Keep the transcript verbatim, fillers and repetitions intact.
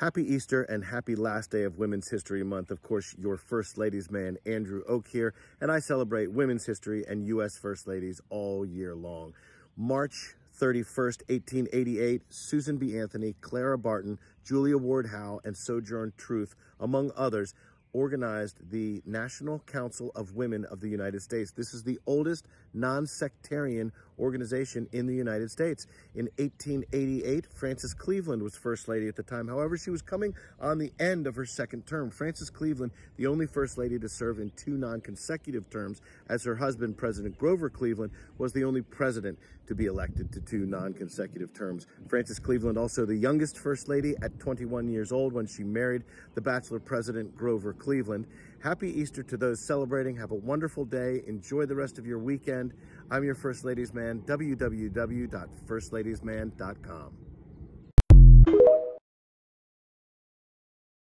Happy Easter and happy last day of Women's History Month. Of course, your First Ladies man, Andrew Oak here, and I celebrate women's history and U S First Ladies all year long. March thirty-first, eighteen eighty-eight, Susan B. Anthony, Clara Barton, Julia Ward Howe, and Sojourn Truth, among others, organized the National Council of Women of the United States. This is the oldest non-sectarian organization in the United States. In eighteen eighty-eight, Frances Cleveland was First Lady at the time. However, she was coming on the end of her second term. Frances Cleveland, the only First Lady to serve in two non-consecutive terms, as her husband, President Grover Cleveland, was the only president to be elected to two non-consecutive terms. Frances Cleveland, also the youngest First Lady at twenty-one years old when she married the bachelor president, Grover Cleveland. Happy Easter to those celebrating. Have a wonderful day. Enjoy the rest of your weekend. I'm your First Ladies Man, w w w dot first ladies man dot com.